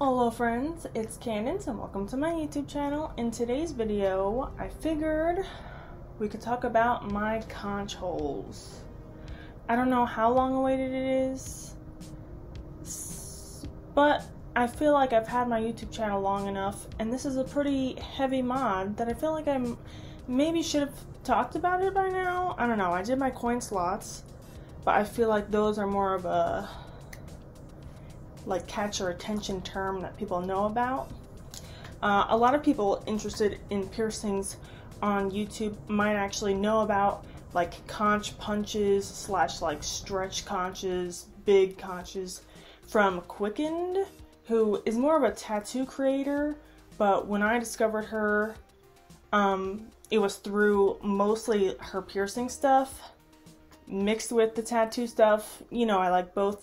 Hello friends, it's Candence and welcome to my YouTube channel. In today's video, I figured we could talk about my conch holes. I don't know how long awaited it is, but I feel like I've had my YouTube channel long enough, and this is a pretty heavy mod that I feel like I maybe should have talked about it by now. I don't know, I did my coin slots, but I feel like those are more of a like catch your attention term that people know about. A lot of people interested in piercings on YouTube might actually know about like conch punches slash like stretch conches, big conches from Quickened, who is more of a tattoo creator, but when I discovered her, it was through mostly her piercing stuff mixed with the tattoo stuff. You know, I like both.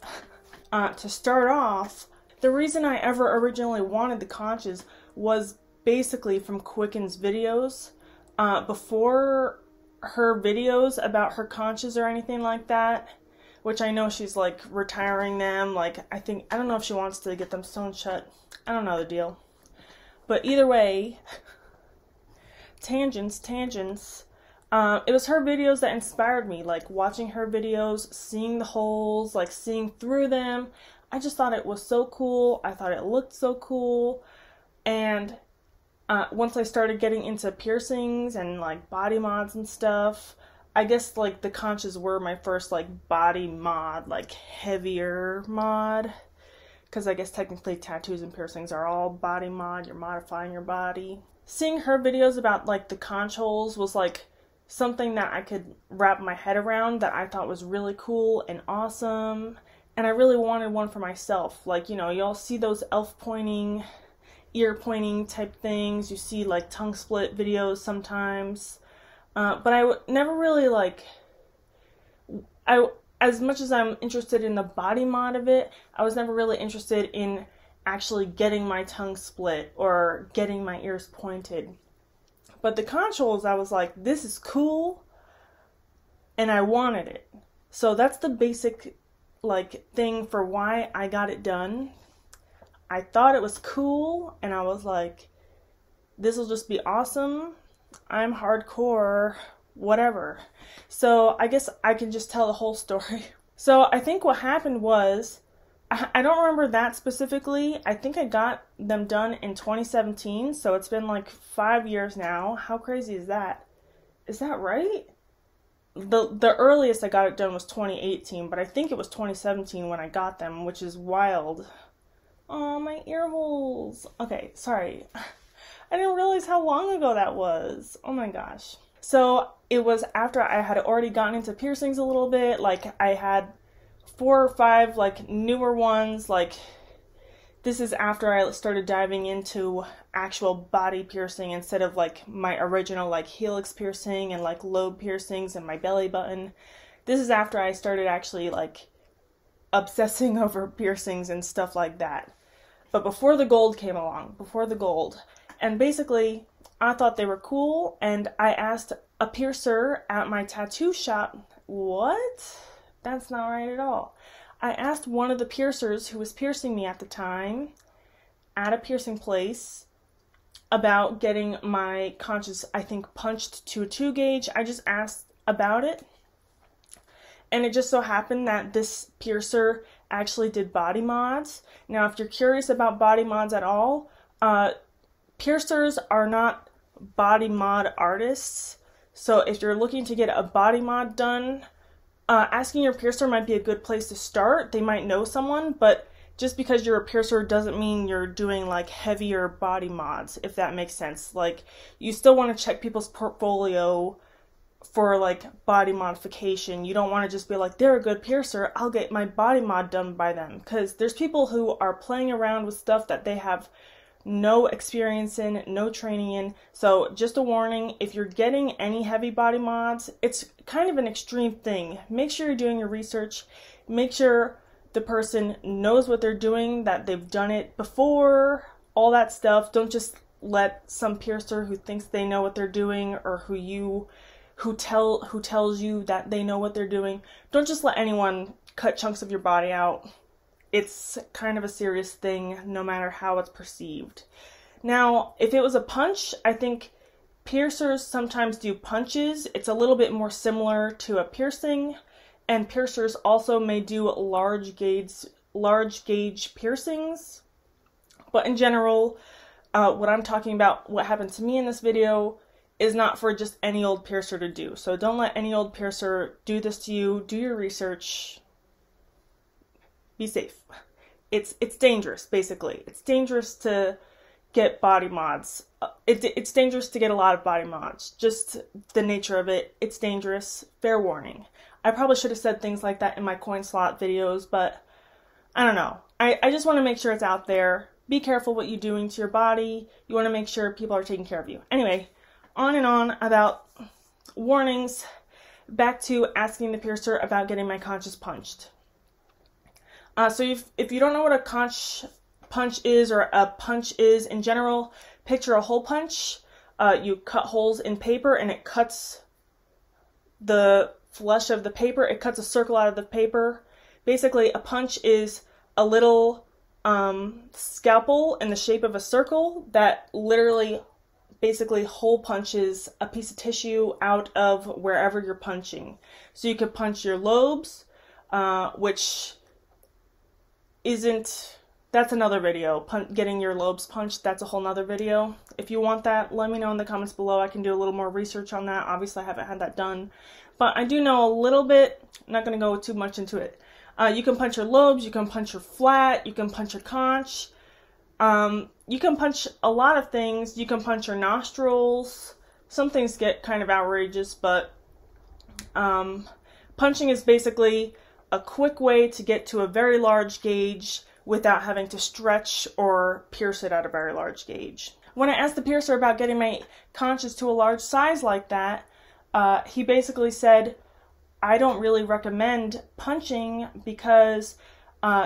To start off, the reason I ever originally wanted the conches was basically from Quicken's videos. Before her videos about her conches or anything like that, which I know she's like retiring them, like I don't know if she wants to get them sewn shut. I don't know the deal. But either way, tangents. It was her videos that inspired me, like watching her videos, seeing the holes, like seeing through them. I just thought it was so cool. I thought it looked so cool. And once I started getting into piercings and like body mods and stuff, I guess like the conches were my first like body mod, like heavier mod. Because I guess technically tattoos and piercings are all body mod. You're modifying your body. Seeing her videos about like the conch holes was like something that I could wrap my head around, that I thought was really cool and awesome, and I really wanted one for myself. Like, you know, y'all see those elf pointing, ear pointing type things, you see like tongue split videos sometimes, but I never really like, as much as I'm interested in the body mod of it, I was never really interested in actually getting my tongue split or getting my ears pointed. But the conch holes, I was like, this is cool, and I wanted it. So that's the basic, like, thing for why I got it done. I thought it was cool, and I was like, this will just be awesome. I'm hardcore, whatever. So I guess I can just tell the whole story. So I think what happened was, I don't remember that specifically. I think I got them done in 2017, so it's been like 5 years now. How crazy is that? Is that right? The earliest I got it done was 2018, but I think it was 2017 when I got them, which is wild. Oh, my ear holes. Okay, sorry. I didn't realize how long ago that was. Oh my gosh. So it was after I had already gotten into piercings a little bit. Like I had 4 or 5 like newer ones. Like this is after I started diving into actual body piercing instead of like my original like helix piercing and like lobe piercings and my belly button. This is after I started actually like obsessing over piercings and stuff like that. But before the gold came along, and basically I thought they were cool, and I asked a piercer at my tattoo shop. What? That's not right at all. I asked one of the piercers who was piercing me at the time at a piercing place about getting my conches, I think, punched to a 2 gauge. I just asked about it. And it just so happened that this piercer actually did body mods. Now, if you're curious about body mods at all, piercers are not body mod artists. So if you're looking to get a body mod done, asking your piercer might be a good place to start. They might know someone, but just because you're a piercer doesn't mean you're doing like heavier body mods, if that makes sense. Like you still want to check people's portfolio for like body modification. You don't want to just be like, they're a good piercer, I'll get my body mod done by them. Because there's people who are playing around with stuff that they have no experience in, no training in. So just a warning, if you're getting any heavy body mods, it's kind of an extreme thing. Make sure you're doing your research. Make sure the person knows what they're doing, that they've done it before, all that stuff. Don't just let some piercer who thinks they know what they're doing, or who tells you that they know what they're doing. Don't just let anyone cut chunks of your body out it's kind of a serious thing no matter how it's perceived. Now, if it was a punch, I think piercers sometimes do punches. It's a little bit more similar to a piercing, and piercers also may do large gauge piercings. But in general, what I'm talking about, what happened to me in this video, is not for just any old piercer to do. So don't let any old piercer do this to you. Do your research. Be safe. It's dangerous, basically. It's dangerous to get body mods. It's dangerous to get a lot of body mods. Just the nature of it. It's dangerous. Fair warning. I probably should have said things like that in my coin slot videos, but I don't know. I just want to make sure it's out there. Be careful what you're doing to your body. You want to make sure people are taking care of you. Anyway, on and on about warnings. Back to asking the piercer about getting my conscious punched. So if you don't know what a conscious punch is, or a punch is in general, picture a hole punch. You cut holes in paper and it cuts the flesh of the paper. It cuts a circle out of the paper. Basically, a punch is a little scalpel in the shape of a circle that literally basically hole punches a piece of tissue out of wherever you're punching. So you could punch your lobes, which isn't... That's another video. Getting your lobes punched, that's a whole nother video. If you want that, let me know in the comments below. I can do a little more research on that. Obviously, I haven't had that done, but I do know a little bit. I'm not going to go too much into it. You can punch your lobes, you can punch your flat, you can punch your conch. You can punch a lot of things. You can punch your nostrils. Some things get kind of outrageous, but punching is basically a quick way to get to a very large gauge without having to stretch or pierce it at a very large gauge. When I asked the piercer about getting my conscious to a large size like that, he basically said, I don't really recommend punching because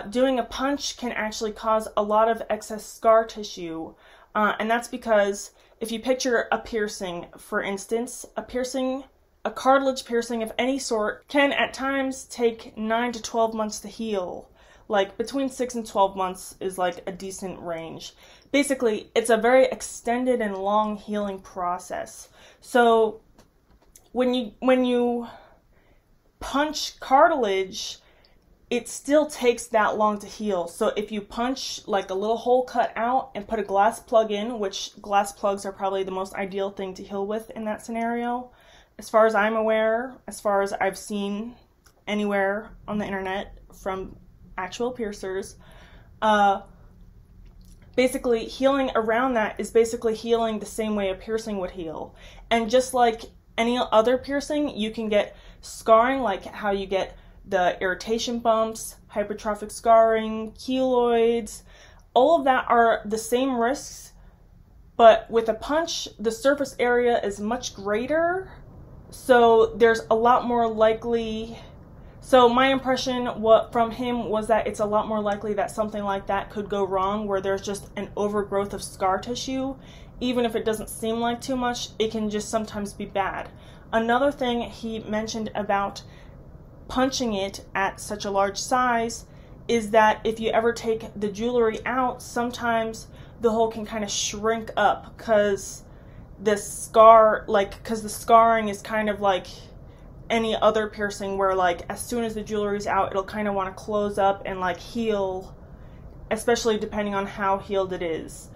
doing a punch can actually cause a lot of excess scar tissue. And that's because if you picture a piercing, for instance, a cartilage piercing of any sort can at times take 9 to 12 months to heal. Like between 6 and 12 months is like a decent range. Basically, it's a very extended and long healing process. So when you punch cartilage, it still takes that long to heal. So if you punch like a little hole cut out and put a glass plug in, which glass plugs are probably the most ideal thing to heal with in that scenario, as far as I'm aware, as far as I've seen anywhere on the internet from actual piercers, basically healing around that is basically healing the same way a piercing would heal. And just like any other piercing, you can get scarring, like how you get the irritation bumps, hypertrophic scarring, keloids. All of that are the same risks, but with a punch, the surface area is much greater, so there's a lot more likely... So my impression from him was that it's a lot more likely that something like that could go wrong, where there's just an overgrowth of scar tissue. Even if it doesn't seem like too much, it can just sometimes be bad. Another thing he mentioned about punching it at such a large size is that if you ever take the jewelry out, sometimes the hole can kind of shrink up because the scarring is kind of like any other piercing, where like as soon as the jewelry's out, it'll kind of want to close up and like heal, especially depending on how healed it is.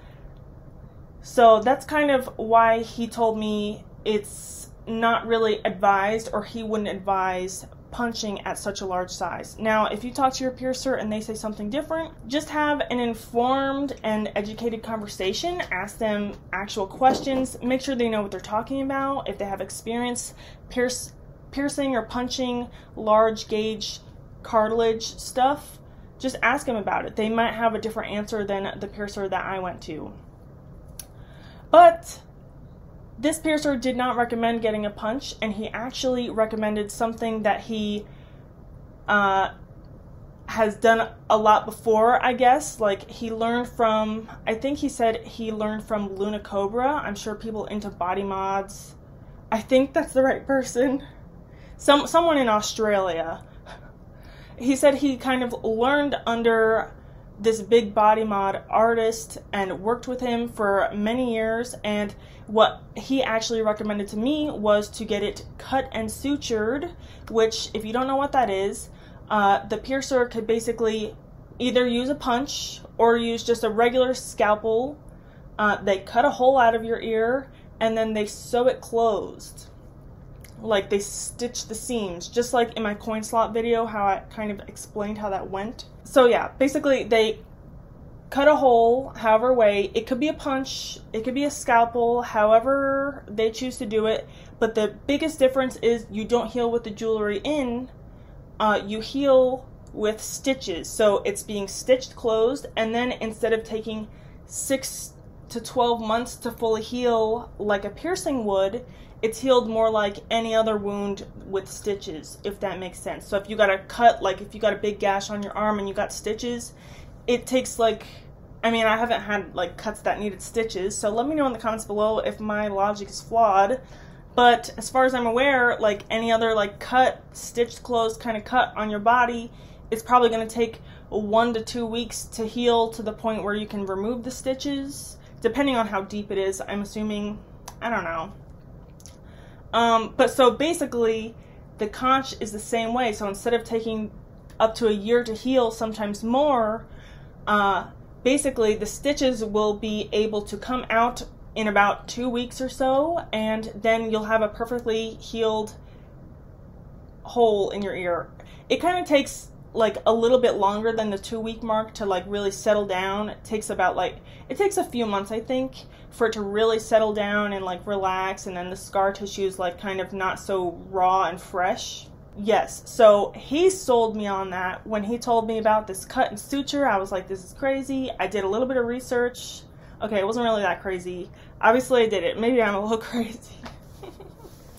So that's kind of why he told me it's not really advised, or he wouldn't advise punching at such a large size. Now, if you talk to your piercer and they say something different, just have an informed and educated conversation. Ask them actual questions. Make sure they know what they're talking about. If they have experience piercing or punching large gauge cartilage stuff, just ask them about it. They might have a different answer than the piercer that I went to. But this piercer did not recommend getting a punch, and he actually recommended something that he has done a lot before, I guess. Like I think he said he learned from Luna Cobra. I'm sure people into body mods, I think that's the right person. Someone in Australia. He said he kind of learned under this big body mod artist and worked with him for many years, and what he actually recommended to me was to get it cut and sutured, which, if you don't know what that is, the piercer could basically either use a punch or use just a regular scalpel. They cut a hole out of your ear and then they sew it closed. Like, they stitch the seams, just like in my coin slot video, how I kind of explained how that went. So yeah, basically they cut a hole however way. It could be a punch, it could be a scalpel, however they choose to do it. But the biggest difference is you don't heal with the jewelry in, you heal with stitches. So it's being stitched closed, and then instead of taking 6 to 12 months to fully heal like a piercing would, it's healed more like any other wound with stitches, if that makes sense. So if you got a cut, like if you got a big gash on your arm and you got stitches, it takes like, I mean, I haven't had like cuts that needed stitches, so let me know in the comments below if my logic is flawed. But as far as I'm aware, like any other like cut, stitched closed kind of cut on your body, it's probably going to take 1 to 2 weeks to heal to the point where you can remove the stitches, depending on how deep it is, I'm assuming. I don't know. But so basically the conch is the same way. So instead of taking up to a year to heal, sometimes more, basically the stitches will be able to come out in about 2 weeks or so, and then you'll have a perfectly healed hole in your ear. It kind of takes like a little bit longer than the 2 week mark to like really settle down. It takes about like, it takes a few months, I think, for it to really settle down and like relax, and then the scar tissue is like kind of not so raw and fresh. Yes, so he sold me on that. When he told me about this cut and suture, I was like, this is crazy. I did a little bit of research. Okay, it wasn't really that crazy. Obviously I did it. Maybe I'm a little crazy.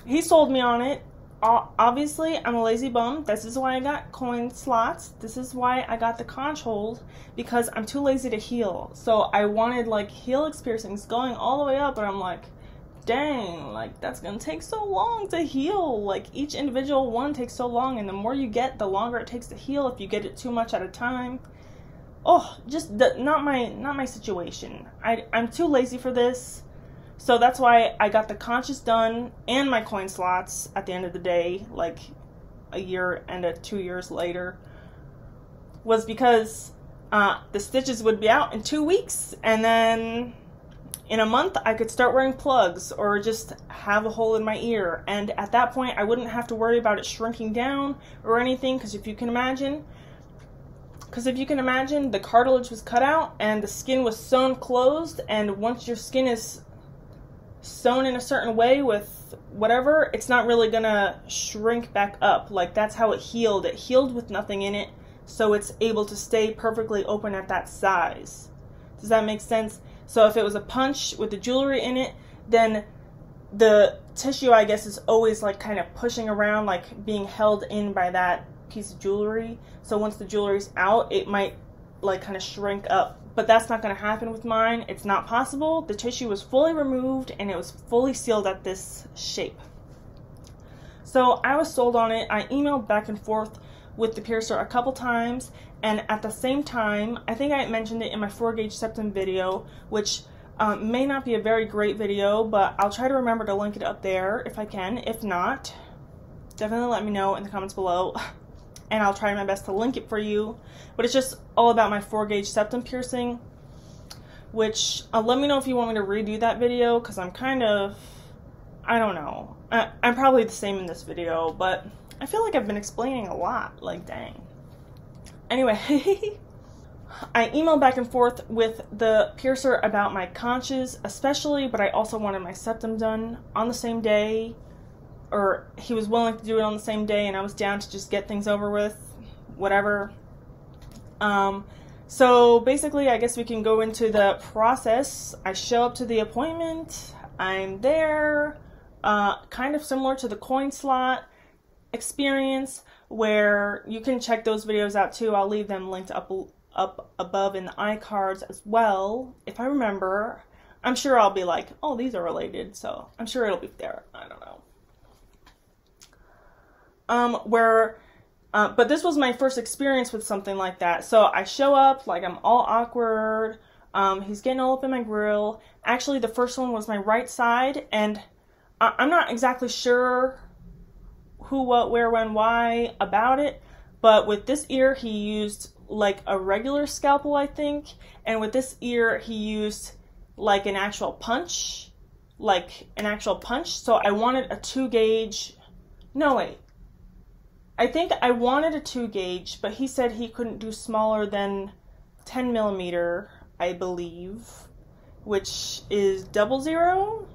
He sold me on it. Obviously, I'm a lazy bum. This is why I got coin slots. This is why I got the conch hold, because I'm too lazy to heal. So I wanted like helix piercings going all the way up, and I'm like, dang, like that's gonna take so long to heal. Like each individual one takes so long, and the more you get, the longer it takes to heal if you get it too much at a time. Oh, just not my situation. I'm too lazy for this. So that's why I got the conches done and my coin slots at the end of the day, like a year and 2 years later, was because the stitches would be out in 2 weeks, and then in a month I could start wearing plugs or just have a hole in my ear. And at that point I wouldn't have to worry about it shrinking down or anything, because if you can imagine, the cartilage was cut out and the skin was sewn closed, and once your skin is sewn in a certain way with whatever, it's not really gonna shrink back up. Like that's how it healed. It healed with nothing in it, so it's able to stay perfectly open at that size. Does that make sense? So if it was a punch with the jewelry in it, then the tissue, I guess, is always like kind of pushing around, like being held in by that piece of jewelry. So once the jewelry's out, it might like kind of shrink up. But that's not going to happen with mine. It's not possible. The tissue was fully removed and it was fully sealed at this shape. So I was sold on it. I emailed back and forth with the piercer a couple times, and at the same time, I think I mentioned it in my 4-gauge septum video, which may not be a very great video, but I'll try to remember to link it up there if I can. If not, definitely let me know in the comments below. And I'll try my best to link it for you. But it's just all about my 4-gauge septum piercing, which let me know if you want me to redo that video, because I'm kind of, I don't know, I'm probably the same in this video, but I feel like I've been explaining a lot, like dang. Anyway, I emailed back and forth with the piercer about my conches especially, but I also wanted my septum done on the same day. Or he was willing to do it on the same day, and I was down to just get things over with, whatever. So basically, I guess we can go into the process. I show up to the appointment. I'm there, kind of similar to the coin slot experience, where you can check those videos out too. I'll leave them linked up above in the iCards as well, if I remember. I'm sure I'll be like, oh, these are related, so I'm sure it'll be there. I don't know. Where But this was my first experience with something like that. So I show up, like I'm all awkward. He's getting all up in my grill. Actually, the first one was my right side, and I'm not exactly sure who, what, where, when, why about it. But with this ear, he used like a regular scalpel, I think. And with this ear, he used like an actual punch, So I wanted a 2-gauge. No, wait. I think I wanted a 2-gauge, but he said he couldn't do smaller than 10mm, I believe, which is 00.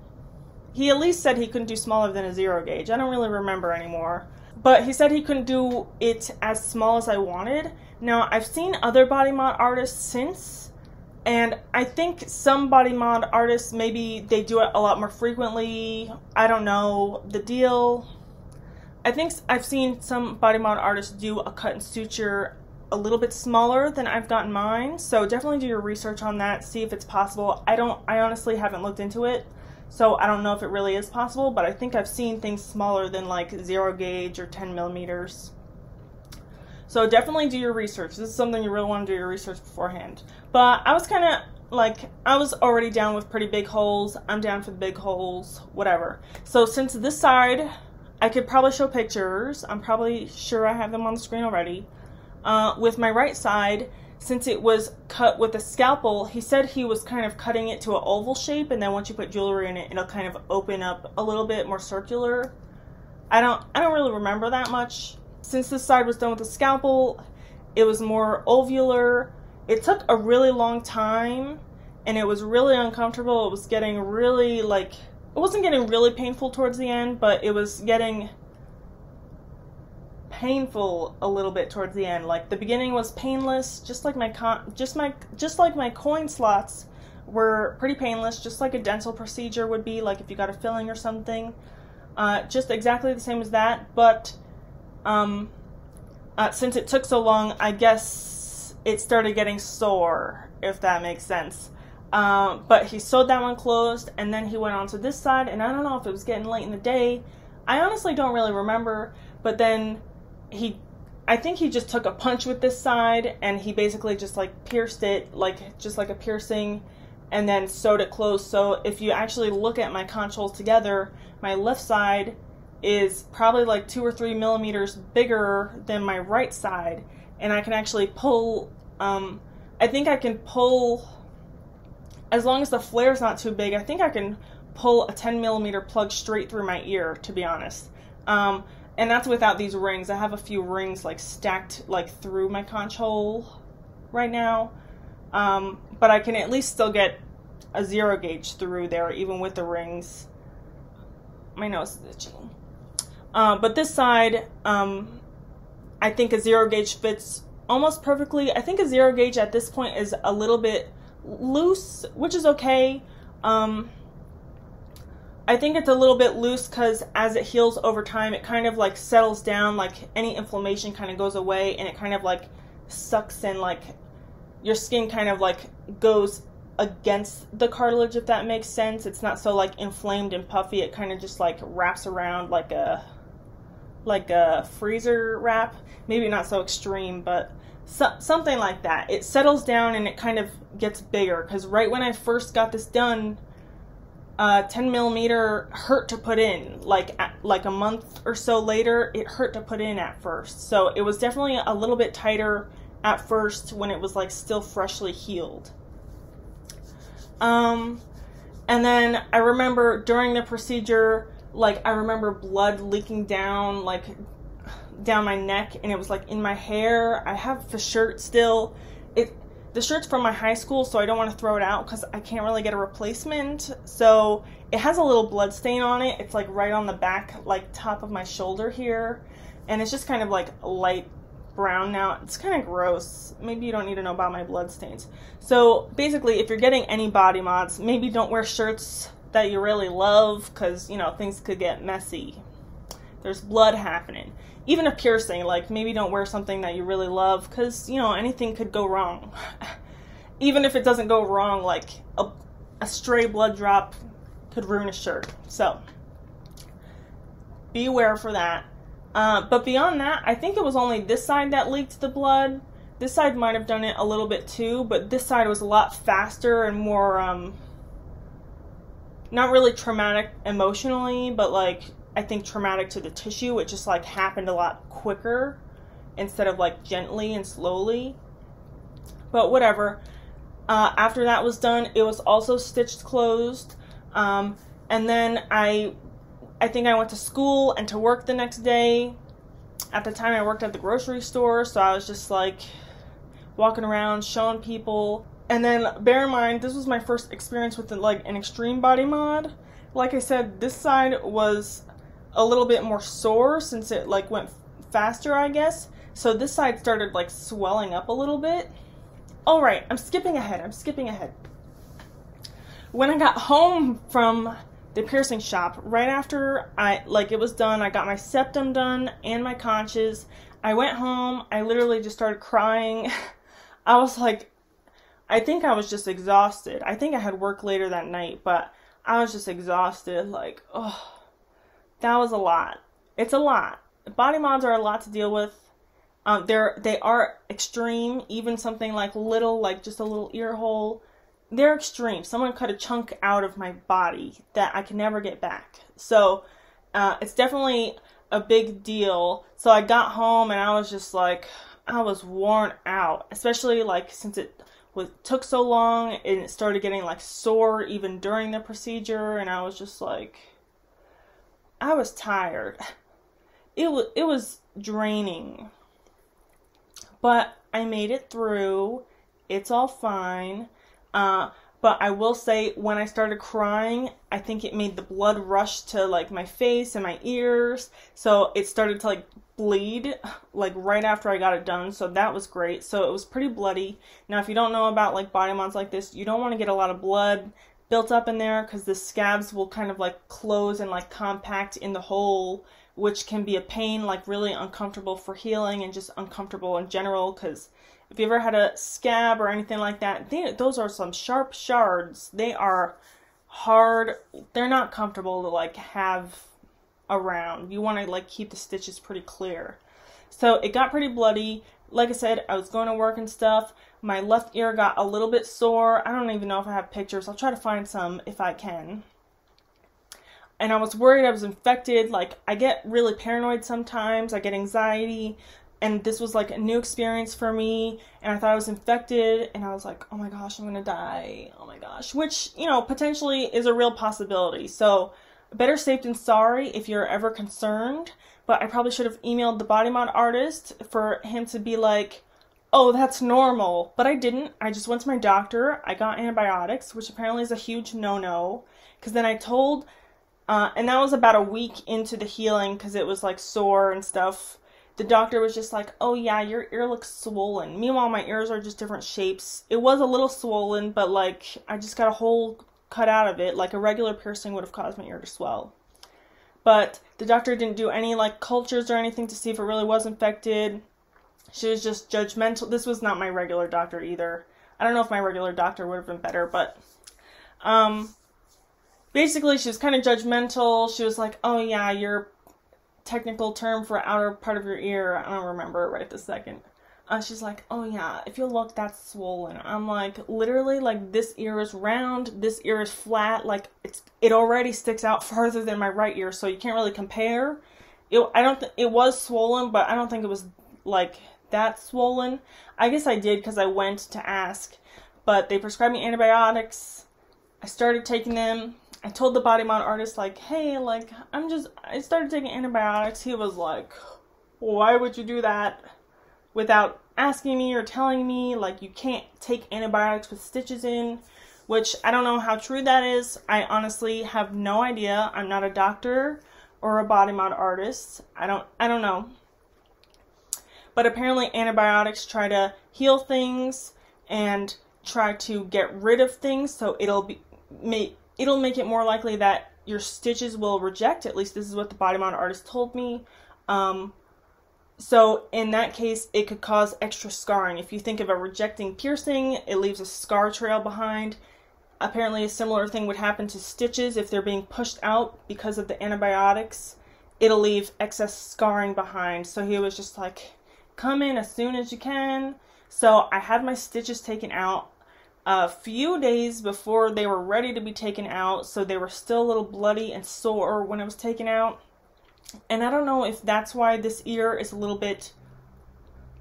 He at least said he couldn't do smaller than a 0-gauge. I don't really remember anymore. But he said he couldn't do it as small as I wanted. Now, I've seen other body mod artists since, and I think some body mod artists, maybe they do it a lot more frequently. I don't know the deal. I think I've seen some body mod artists do a cut and suture a little bit smaller than I've gotten mine, so definitely do your research on that, see if it's possible. I honestly haven't looked into it, so I don't know if it really is possible, but I think I've seen things smaller than like 0-gauge or 10mm. So definitely do your research. This is something you really want to do your research beforehand. But I was kind of like, I was already down with pretty big holes. I'm down for the big holes, whatever. So since this side, I could probably show pictures. I'm probably sure I have them on the screen already. With my right side, since it was cut with a scalpel, he said he was kind of cutting it to an oval shape, and then once you put jewelry in it, it'll kind of open up a little bit more circular. I don't really remember that much. Since this side was done with a scalpel, it was more ovular. It took a really long time, and it was really uncomfortable. It was getting really like, it wasn't getting really painful towards the end, but it was getting painful a little bit towards the end. Like the beginning was painless, just like my coin slots were pretty painless, just like a dental procedure would be, like if you got a filling or something, just exactly the same as that. But since it took so long, I guess it started getting sore, if that makes sense. But he sewed that one closed, and then he went on to this side, and I don't know if it was getting late in the day. I honestly don't really remember, but then I think he just took a punch with this side, and he basically just like pierced it, like just like a piercing, and then sewed it closed. So if you actually look at my conch holes together, my left side is probably like 2 or 3 millimeters bigger than my right side, and I can actually pull, I think I can pull, as long as the flare is not too big, I think I can pull a 10mm plug straight through my ear, to be honest. And that's without these rings. I have a few rings like stacked like through my conch hole right now, but I can at least still get a 0-gauge through there even with the rings. My nose is itching. But this side, I think a 0-gauge fits almost perfectly. I think a 0-gauge at this point is a little bit loose, which is okay. I think it's a little bit loose because as it heals over time, it kind of like settles down, like any inflammation kind of goes away, and it kind of like sucks in, like your skin kind of like goes against the cartilage, if that makes sense. It's not so like inflamed and puffy. It kind of just like wraps around like a freezer wrap. Maybe not so extreme, but something like that. It settles down and it kind of gets bigger, because right when I first got this done, 10mm hurt to put in. Like a month or so later, it hurt to put in at first. So it was definitely a little bit tighter at first when it was like still freshly healed. And then I remember during the procedure, like I remember blood leaking down, like down my neck, and it was like in my hair. I have the shirt still. The shirt's from my high school, so I don't want to throw it out because I can't really get a replacement. So it has a little blood stain on it. It's like right on the back, like top of my shoulder here. And it's just kind of like light brown now. It's kind of gross. Maybe you don't need to know about my blood stains. So basically, if you're getting any body mods, maybe don't wear shirts that you really love, because you know things could get messy. There's blood happening. Even a piercing, like maybe don't wear something that you really love, because you know anything could go wrong. Even if it doesn't go wrong, like a stray blood drop could ruin a shirt. So beware for that. But beyond that, I think it was only this side that leaked the blood. This side might have done it a little bit too, but this side was a lot faster and more, not really traumatic emotionally, but like, I think traumatic to the tissue. It just like happened a lot quicker instead of like gently and slowly, but whatever. After that was done, it was also stitched closed. And then I think I went to school and to work the next day. At the time I worked at the grocery store, so I was just like walking around showing people. And then bear in mind, this was my first experience with like an extreme body mod. Like I said, this side was a little bit more sore since it like went faster, I guess. So this side started like swelling up a little bit. All right, I'm skipping ahead. When I got home from the piercing shop, right after it was done, I got my septum done and my conches. I went home. I literally just started crying. I was like, I think I was just exhausted. I think I had work later that night, but I was just exhausted. Like, oh, that was a lot. It's a lot. Body mods are a lot to deal with. They are extreme. Even something like little, like just a little ear hole, they're extreme. Someone cut a chunk out of my body that I can never get back. So it's definitely a big deal. So I got home and I was just like, I was worn out, especially like since it took so long and it started getting like sore even during the procedure. And I was just like, I was tired. It was draining. But I made it through. It's all fine. But I will say, when I started crying, I think it made the blood rush to like my face and my ears. So it started to like bleed like right after I got it done. So that was great. So it was pretty bloody. Now, if you don't know about like body mods like this, you don't want to get a lot of blood built up in there because the scabs will kind of like close and like compact in the hole, which can be a pain, like really uncomfortable for healing and just uncomfortable in general. Because if you ever had a scab or anything like that, those are some sharp shards. They are hard. They're not comfortable to like have around. You want to like keep the stitches pretty clear. So it got pretty bloody. Like I said, I was going to work and stuff. My left ear got a little bit sore. I don't even know if I have pictures. I'll try to find some if I can. And I was worried I was infected. Like, I get really paranoid sometimes. I get anxiety. And this was like a new experience for me. And I thought I was infected. And I was like, oh my gosh, I'm going to die. Oh my gosh. Which, you know, potentially is a real possibility. So better safe than sorry if you're ever concerned. But I probably should have emailed the body mod artist for him to be like, oh, that's normal. But I didn't. I just went to my doctor. I got antibiotics, which apparently is a huge no-no. Because then I told... and that was about a week into the healing because it was like sore and stuff. The doctor was just like, oh yeah, your ear looks swollen. Meanwhile, my ears are just different shapes. It was a little swollen, but like I just got a hole cut out of it. Like a regular piercing would have caused my ear to swell. But the doctor didn't do any like cultures or anything to see if it really was infected. She was just judgmental. This was not my regular doctor either. I don't know if my regular doctor would have been better, but... basically, she was kind of judgmental. She was like, oh yeah, your technical term for outer part of your ear, I don't remember right this second. She's like, oh yeah, if you look, that's swollen. I'm like, literally, like, this ear is round, this ear is flat, like, it already sticks out farther than my right ear, so you can't really compare. It was swollen, but I don't think it was, like, that swollen. I guess I did because I went to ask, but they prescribed me antibiotics. I started taking them. I told the body mod artist, like, hey, like, I started taking antibiotics. He was like, why would you do that without asking me or telling me? Like, you can't take antibiotics with stitches in, which I don't know how true that is. I honestly have no idea. I'm not a doctor or a body mod artist. I don't know. But apparently antibiotics try to heal things and try to get rid of things, so it'll make it more likely that your stitches will reject. At least this is what the body mod artist told me. So in that case, it could cause extra scarring. If you think of a rejecting piercing, it leaves a scar trail behind. Apparently a similar thing would happen to stitches if they're being pushed out because of the antibiotics. it'll leave excess scarring behind. So he was just like, come in as soon as you can. So I had my stitches taken out a few days before they were ready to be taken out. So they were still a little bloody and sore when it was taken out. And I don't know if that's why this ear is a little bit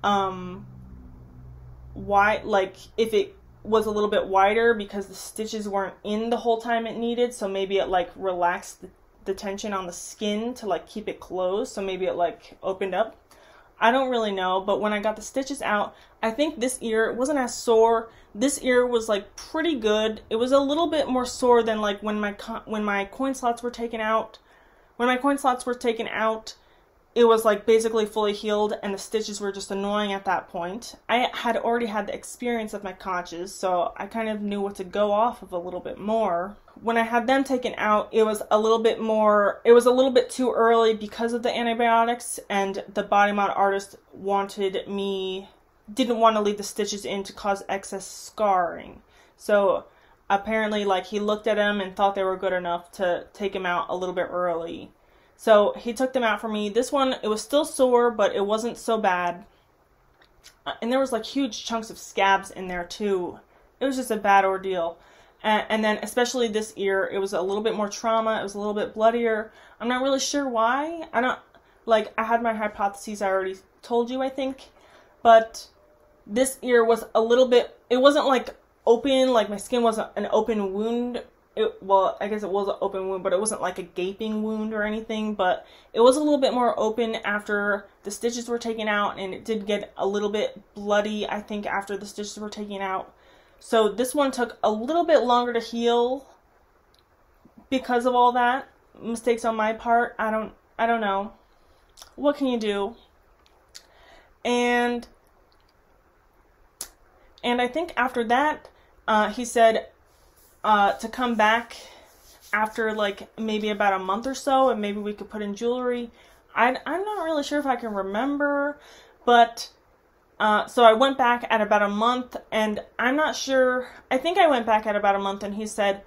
wide, like if it was a little bit wider because the stitches weren't in the whole time it needed. So maybe it like relaxed the tension on the skin to like keep it closed. So maybe it like opened up. I don't really know, but when I got the stitches out, I think this ear, it wasn't as sore. This ear was like pretty good. It was a little bit more sore than like when my coin slots were taken out. When my coin slots were taken out, it was like basically fully healed and the stitches were just annoying at that point. I had already had the experience of my conches, so I kind of knew what to go off of a little bit more. When I had them taken out, it was a little bit more, it was a little bit too early because of the antibiotics, and the body mod artist wanted me, didn't want to leave the stitches in to cause excess scarring. So apparently like he looked at them and thought they were good enough to take them out a little bit early. So he took them out for me. This one, it was still sore, but it wasn't so bad. And there was like huge chunks of scabs in there too. It was just a bad ordeal. And then especially this ear, it was a little bit more trauma. It was a little bit bloodier. I'm not really sure why. I don't, like, I had my hypotheses I already told you, I think. But this ear was a little bit, it wasn't like open, like my skin wasn't an open wound. Well, I guess it was an open wound, but it wasn't like a gaping wound or anything, but it was a little bit more open after the stitches were taken out, and it did get a little bit bloody, I think, after the stitches were taken out. So this one took a little bit longer to heal because of all that. Mistakes on my part. I don't know. What can you do? And I think after that, he said, to come back after like maybe about a month or so, and maybe we could put in jewelry. I'm not really sure if I can remember, but so I went back at about a month, and I'm not sure. I think I went back at about a month, and he said,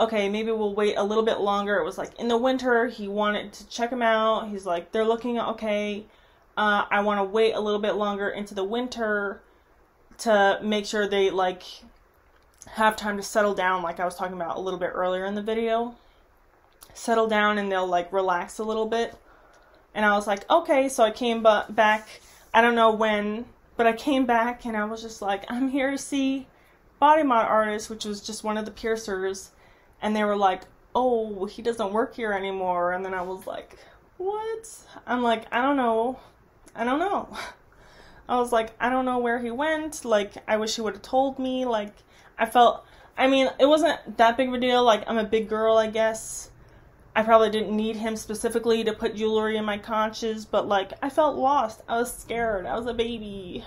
okay, maybe we'll wait a little bit longer. It was like in the winter. He wanted to check them out. He's like, they're looking okay. I want to wait a little bit longer into the winter to make sure they like have time to settle down, like I was talking about a little bit earlier in the video. Settle down and they'll like relax a little bit. And I was like, okay. So I came back, I don't know when, but I came back and I was just like, I'm here to see Body Mod Artist, which was just one of the piercers. And they were like, oh, he doesn't work here anymore. And then I was like, what? I'm like, I don't know. I was like, I don't know where he went. Like, I wish he would have told me. Like, I felt, I mean, it wasn't that big of a deal. Like, I'm a big girl, I guess. I probably didn't need him specifically to put jewelry in my conches, but like, I felt lost. I was scared. I was a baby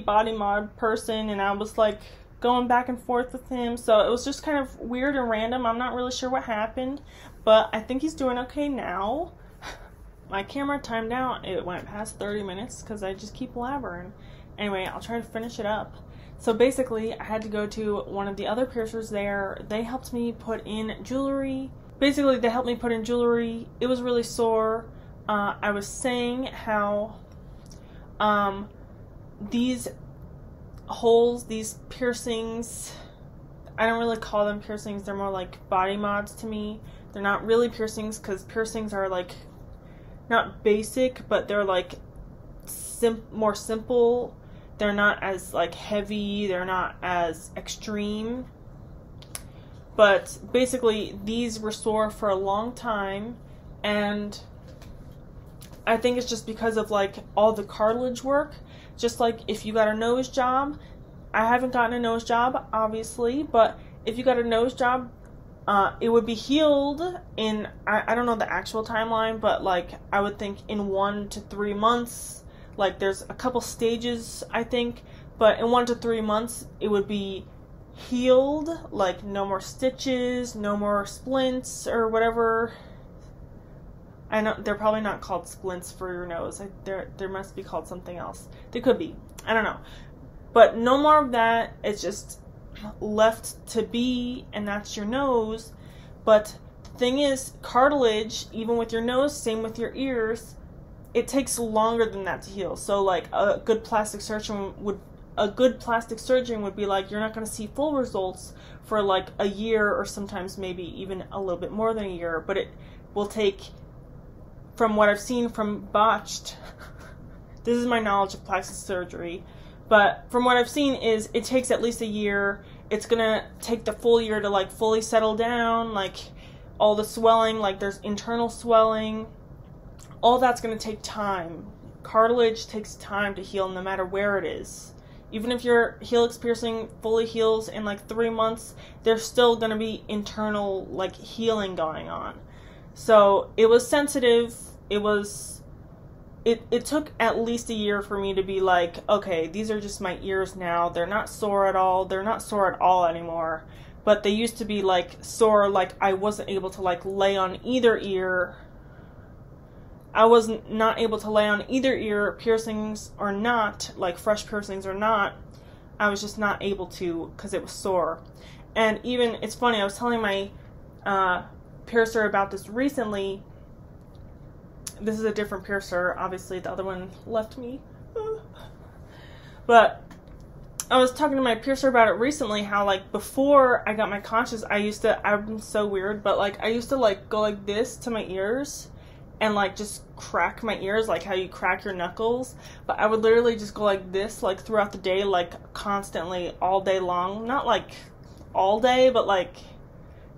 body mod person, and I was like going back and forth with him. So it was just kind of weird and random. I'm not really sure what happened, but I think he's doing okay now. My camera timed out. It went past 30 minutes because I just keep blabbering. Anyway, I'll try to finish it up. So basically, I had to go to one of the other piercers there. They helped me put in jewelry. Basically, they helped me put in jewelry. It was really sore. I was saying how these holes, these piercings, I don't really call them piercings. They're more like body mods to me. They're not really piercings because piercings are like not basic, but they're like more simple. They're not as like heavy, they're not as extreme, but basically these were sore for a long time, and I think it's just because of like all the cartilage work. Just like if you got a nose job, I haven't gotten a nose job obviously, but if you got a nose job, it would be healed in, I don't know the actual timeline, but like I would think in 1 to 3 months. Like, there's a couple stages, I think, but in 1 to 3 months, it would be healed, like, no more stitches, no more splints, or whatever. I know, they're probably not called splints for your nose. There must be called something else. They could be. I don't know. But no more of that. It's just left to be, and that's your nose. But the thing is, cartilage, even with your nose, same with your ears, it takes longer than that to heal. So like a good plastic surgeon would be like, you're not going to see full results for like a year, or sometimes maybe even a little bit more than a year, but it will take, from what I've seen from botched, this is my knowledge of plastic surgery, but from what I've seen is it takes at least a year. It's going to take the full year to like fully settle down, like all the swelling, like there's internal swelling, all that's going to take time. Cartilage takes time to heal no matter where it is. Even if your helix piercing fully heals in like 3 months, there's still going to be internal like healing going on. So it was sensitive. It took at least a year for me to be like, okay, these are just my ears now. They're not sore at all. They're not sore at all anymore. But they used to be like sore, like I wasn't able to like lay on either ear. I was not able to lay on either ear, piercings or not, like fresh piercings or not. I was just not able to because it was sore. And even, it's funny, I was telling my piercer about this recently. This is a different piercer, obviously the other one left me. But I was talking to my piercer about it recently, how like before I got my conscious, I'm so weird, but like I used to like go like this to my ears and like just crack my ears, like how you crack your knuckles, but I would literally just go like this, like throughout the day, like constantly all day long. Not like all day, but like,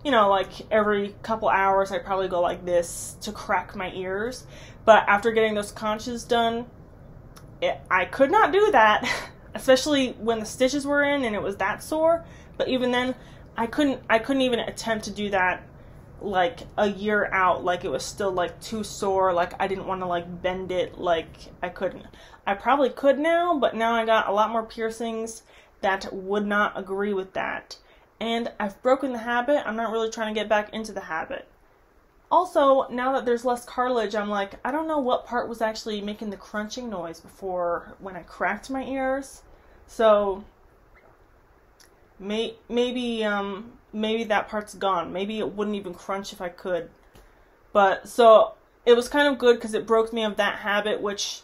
you know, like every couple hours I'd probably go like this to crack my ears. But after getting those conches done, I could not do that, especially when the stitches were in and it was that sore. But even then, I couldn't even attempt to do that like a year out. Like it was still like too sore, like I didn't want to like bend it, like I couldn't. I probably could now, but now I got a lot more piercings that would not agree with that, and I've broken the habit. I'm not really trying to get back into the habit. Also, now that there's less cartilage, I'm like, I don't know what part was actually making the crunching noise before when I cracked my ears. So maybe that part's gone. Maybe it wouldn't even crunch if I could. But so it was kind of good because it broke me of that habit, which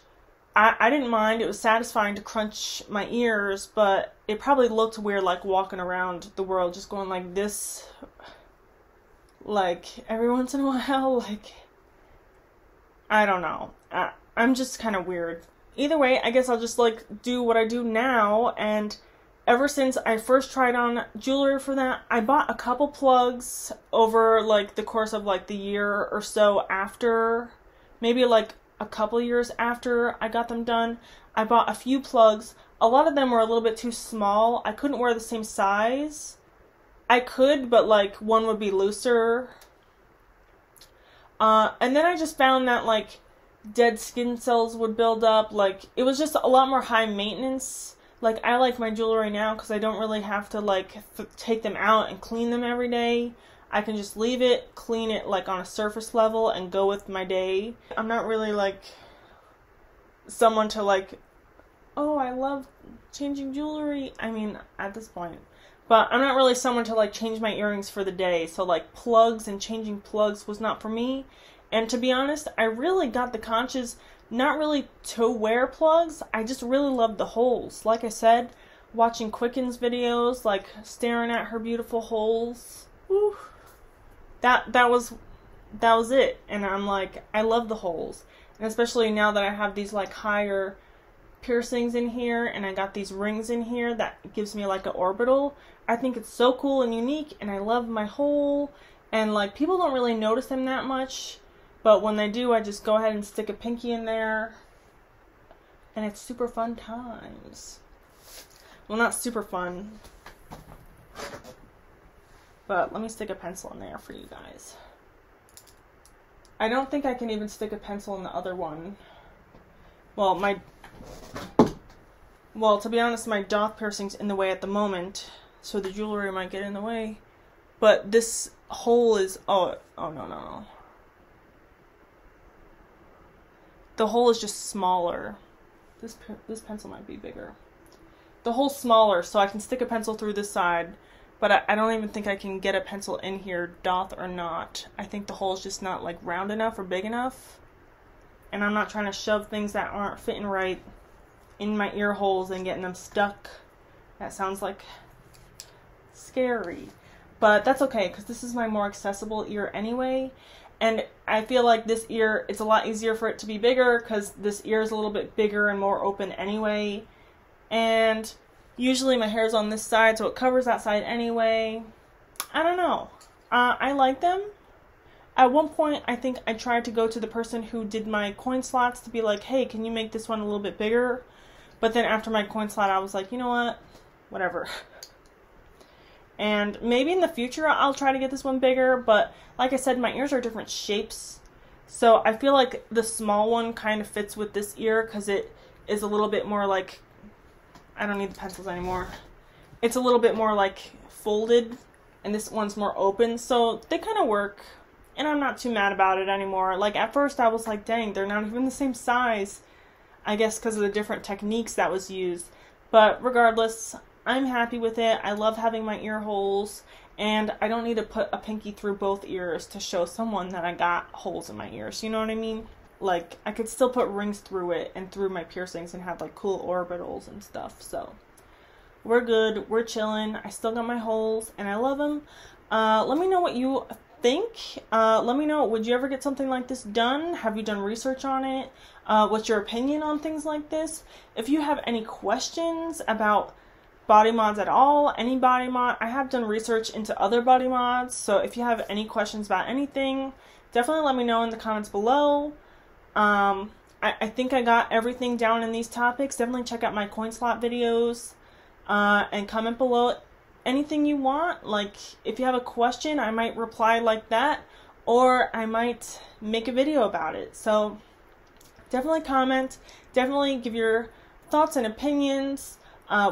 I didn't mind. It was satisfying to crunch my ears, but it probably looked weird, like walking around the world just going like this, like every once in a while. Like, I don't know. I'm just kind of weird. Either way, I guess I'll just like do what I do now. And ever since I first tried on jewelry for that, I bought a couple plugs over like the course of like the year or so after, maybe like a couple years after I got them done. I bought a few plugs. A lot of them were a little bit too small. I couldn't wear the same size. I could, but like one would be looser. And then I just found that like dead skin cells would build up. Like it was just a lot more high maintenance. Like, I like my jewelry now because I don't really have to, like, take them out and clean them every day. I can just leave it, clean it, like, on a surface level and go with my day. I'm not really, like, someone to, like, oh, I love changing jewelry. I mean, at this point. But I'm not really someone to, like, change my earrings for the day. So, like, plugs and changing plugs was not for me. And to be honest, I really got the conscious not really to wear plugs. I just really love the holes. Like I said, watching Quickened's videos, like staring at her beautiful holes. Woo. That was it. And I'm like, I love the holes. And especially now that I have these like higher piercings in here and I got these rings in here that gives me like an orbital. I think it's so cool and unique, and I love my hole, and like people don't really notice them that much. But when they do, I just go ahead and stick a pinky in there. And it's super fun times. Well, not super fun. But let me stick a pencil in there for you guys. I don't think I can even stick a pencil in the other one. Well, to be honest, my doth piercing's in the way at the moment. So the jewelry might get in the way. But this hole is... Oh no. The hole is just smaller. This pencil might be bigger. The hole's smaller, so I can stick a pencil through this side But I don't even think I can get a pencil in here, doth or not. I think the hole's just not like round enough or big enough. And I'm not trying to shove things that aren't fitting right in my ear holes and getting them stuck. That sounds like scary. But that's okay, because this is my more accessible ear anyway. And I feel like this ear, it's a lot easier for it to be bigger because this ear is a little bit bigger and more open anyway. And usually my hair's on this side, so it covers that side anyway. I don't know. I like them. At one point, I think I tried to go to the person who did my coin slots to be like, hey, can you make this one a little bit bigger? But then after my coin slot, I was like, you know what? Whatever. And maybe in the future I'll try to get this one bigger, but like I said, my ears are different shapes. So I feel like the small one kind of fits with this ear because it is a little bit more like, I don't need the pencils anymore. It's a little bit more like folded and this one's more open. So they kind of work and I'm not too mad about it anymore. Like at first I was like, dang, they're not even the same size. I guess because of the different techniques that was used. But regardless, I'm happy with it. I love having my ear holes, and I don't need to put a pinky through both ears to show someone that I got holes in my ears. You know what I mean? Like, I could still put rings through it and through my piercings and have, like, cool orbitals and stuff. So, we're good. We're chilling. I still got my holes, and I love them. Let me know what you think. Let me know, would you ever get something like this done? Have you done research on it? What's your opinion on things like this? If you have any questions about body mods at all, any body mod. I have done research into other body mods, so if you have any questions about anything, definitely let me know in the comments below. I think I got everything down in these topics. Definitely check out my coin slot videos and comment below anything you want. Like, if you have a question, I might reply like that, or I might make a video about it. So definitely comment, definitely give your thoughts and opinions.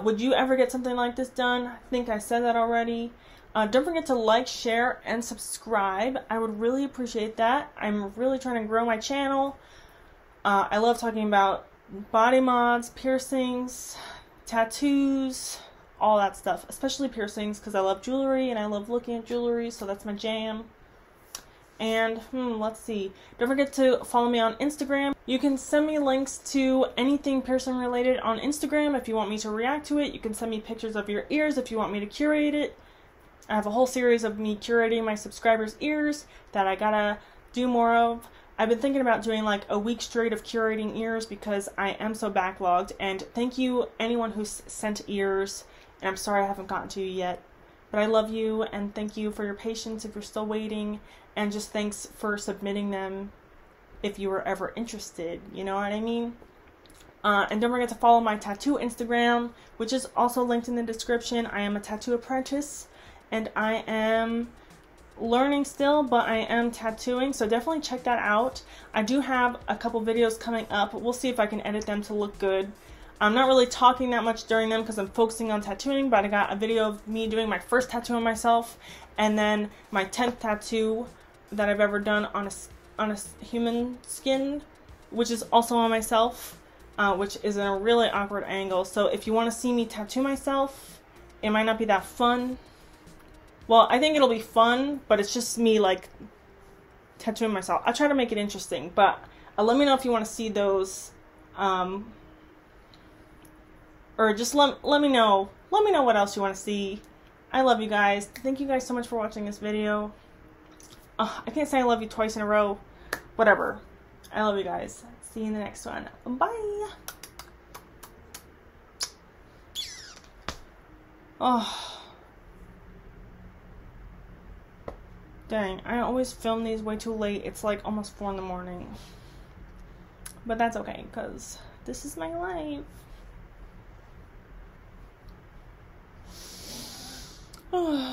Would you ever get something like this done? I think I said that already. Don't forget to like, share, and subscribe. I would really appreciate that. I'm really trying to grow my channel. I love talking about body mods, piercings, tattoos, all that stuff. Especially piercings because I love jewelry and I love looking at jewelry, so that's my jam. And let's see. Don't forget to follow me on Instagram. You can send me links to anything piercing related on Instagram if you want me to react to it. You can send me pictures of your ears if you want me to curate it. I have a whole series of me curating my subscribers' ears that I gotta do more of. I've been thinking about doing like a week straight of curating ears because I am so backlogged. And thank you anyone who's sent ears. And I'm sorry I haven't gotten to you yet. But I love you and thank you for your patience if you're still waiting, and just thanks for submitting them if you were ever interested, you know what I mean? And don't forget to follow my tattoo Instagram, which is also linked in the description. I am a tattoo apprentice and I am learning still, but I am tattooing, so definitely check that out. I do have a couple videos coming up. We'll see if I can edit them to look good. I'm not really talking that much during them because I'm focusing on tattooing, but I got a video of me doing my first tattoo on myself and then my 10th tattoo that I've ever done on a human skin, which is also on myself, which is in a really awkward angle. So if you want to see me tattoo myself, it might not be that fun. Well, I think it'll be fun, but it's just me like tattooing myself. I try to make it interesting, but let me know if you want to see those. Or just let me know. Let me know what else you want to see. I love you guys. Thank you guys so much for watching this video. I can't say I love you twice in a row. Whatever. I love you guys. See you in the next one. Bye. Oh. Dang. I always film these way too late. It's like almost 4 in the morning. But that's okay because this is my life. Oh.